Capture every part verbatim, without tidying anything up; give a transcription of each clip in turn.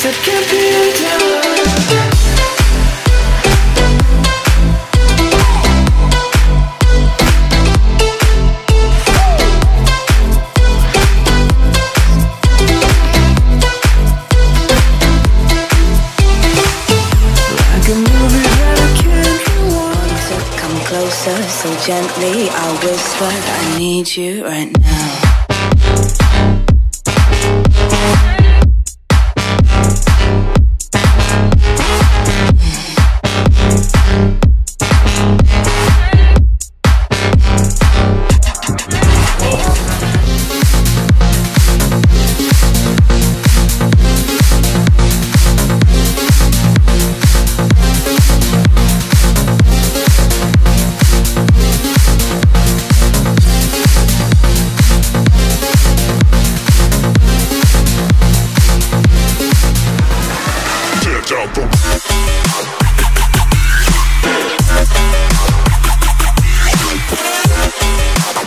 That can't be undone. Come closer, so gently I'll whisper, I need you right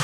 now.